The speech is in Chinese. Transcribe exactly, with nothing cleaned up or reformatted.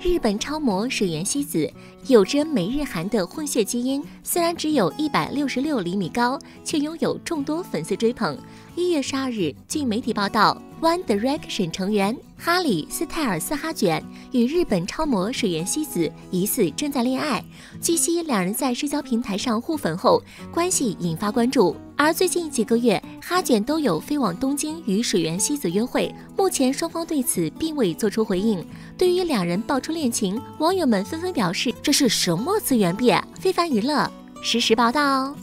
日本超模水原希子有着美日韩的混血基因，虽然只有一百六十六厘米高，却拥有众多粉丝追捧。一月十二日，据媒体报道 ，One Direction 成员哈里·斯泰尔斯哈卷与日本超模水原希子疑似正在恋爱。据悉，两人在社交平台上互粉后，关系引发关注。而最近几个月，哈卷都有飞往东京与水原希子约会，目前双方对此并未做出回应。对于两人爆出恋情，网友们纷纷表示这是什么次元壁？非凡娱乐实时报道。